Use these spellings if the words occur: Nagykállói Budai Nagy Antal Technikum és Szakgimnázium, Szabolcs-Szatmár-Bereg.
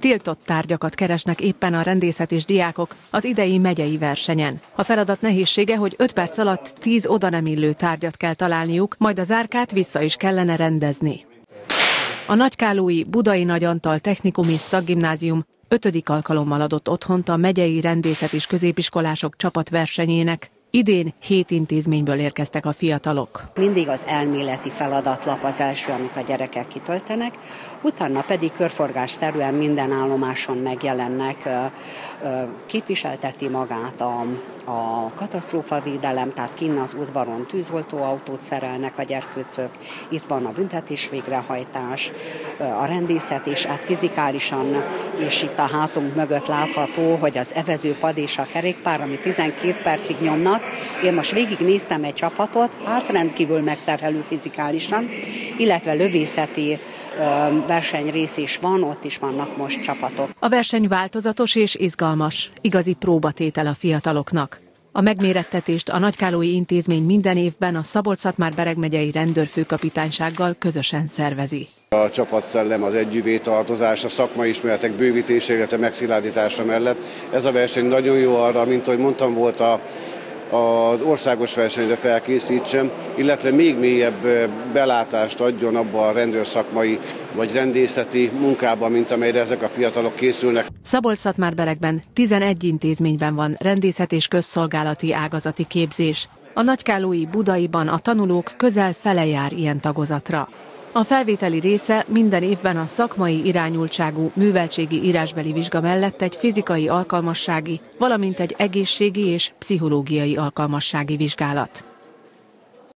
Tiltott tárgyakat keresnek éppen a rendészetis diákok az idei megyei versenyen. A feladat nehézsége, hogy 5 perc alatt 10 oda nem illő tárgyat kell találniuk, majd az árkát vissza is kellene rendezni. A Nagykállói Budai Nagy Antal Technikum és Szakgimnázium 5. alkalommal adott otthont a megyei rendészetis középiskolások csapatversenyének. Idén 7 intézményből érkeztek a fiatalok. Mindig az elméleti feladatlap az első, amit a gyerekek kitöltenek, utána pedig körforgásszerűen minden állomáson megjelennek, képviselteti magát a katasztrófavédelem, tehát kinn az udvaron tűzoltóautót szerelnek a gyerkőcök, itt van a büntetés végrehajtás, a rendészet, és hát fizikálisan, és itt a hátunk mögött látható, hogy az evezőpad és a kerékpár, ami 12 percig nyomnak. Én most végignéztem egy csapatot, hát rendkívül megterhelő fizikálisan, illetve lövészeti versenyrész is van, ott is vannak most csapatok. A verseny változatos és izgalmas, igazi próbatétel a fiataloknak. A megmérettetést a Nagykállói Intézmény minden évben a Szabolcs-Szatmár-Bereg megyei rendőrfőkapitánysággal közösen szervezi. A csapatszellem, az együtttartozás, a szakmai ismeretek bővítése, illetve megszilárdítása mellett ez a verseny nagyon jó arra, mint ahogy mondtam, volt az országos versenyre felkészítsem, illetve még mélyebb belátást adjon abba a rendőrszakmai vagy rendészeti munkában, mint amelyre ezek a fiatalok készülnek. Szabolcs-Szatmár-Beregben 11 intézményben van rendészet és közszolgálati ágazati képzés. A Nagykállói Budaiban a tanulók közel fele jár ilyen tagozatra. A felvételi része minden évben a szakmai irányultságú, műveltségi írásbeli vizsga mellett egy fizikai alkalmassági, valamint egy egészségi és pszichológiai alkalmassági vizsgálat.